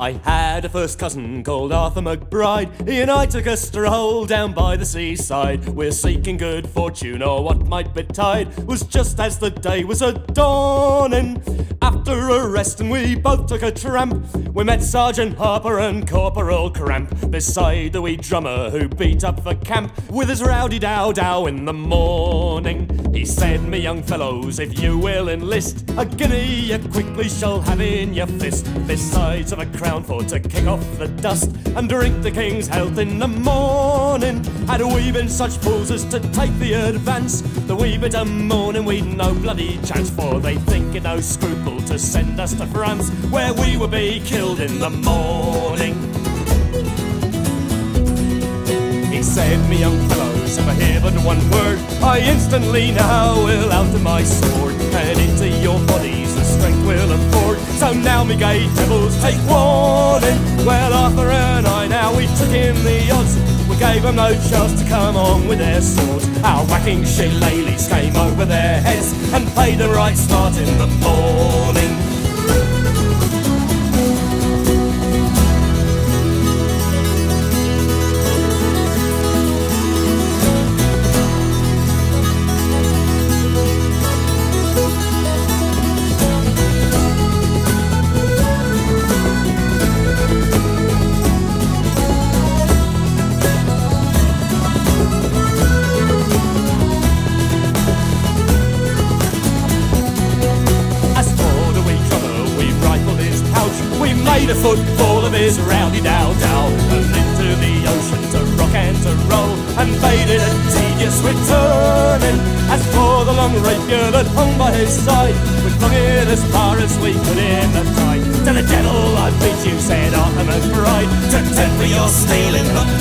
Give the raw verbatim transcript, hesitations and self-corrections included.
I had a first cousin called Arthur McBride. He and I took a stroll down by the seaside. We're seeking good fortune, or what might betide was just as the day was a-dawning. After a rest and we both took a tramp, we met Sergeant Harper and Corporal Cramp beside the wee drummer who beat up for camp with his rowdy dow-dow in the morning. He said, "Me young fellows, if you will enlist, a guinea you quickly shall have in your fist, besides of a crown for to kick off the dust and drink the king's health in the morning. Had we been such fools as to take the advance, the wee bit of morning we'd no bloody chance, for they think it no scruple to send us to France, where we would be killed in the morning." He said, "Me young fellows, if I hear but one word, I instantly now will out of my sword, and into your bodies the strength will afford. So now me gay devils take warning." Well, Arthur and I now we took in the odds, we gave them no chance to come on with their swords. Our whacking shillelaghs came over their heads and played the right start in the morning. The football of his rowdy dow-dow and into the ocean to rock and to roll, and faded and tedious returning. As for the long rapier that hung by his side, we flung it as far as we could in the tide. "To the devil I beat you," said Arthur McBride, "to temper your steel in the